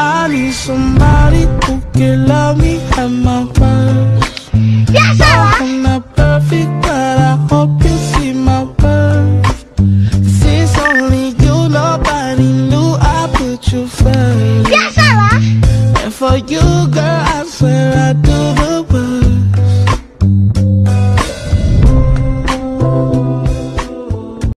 I need somebody to love me and my purse. Yes, I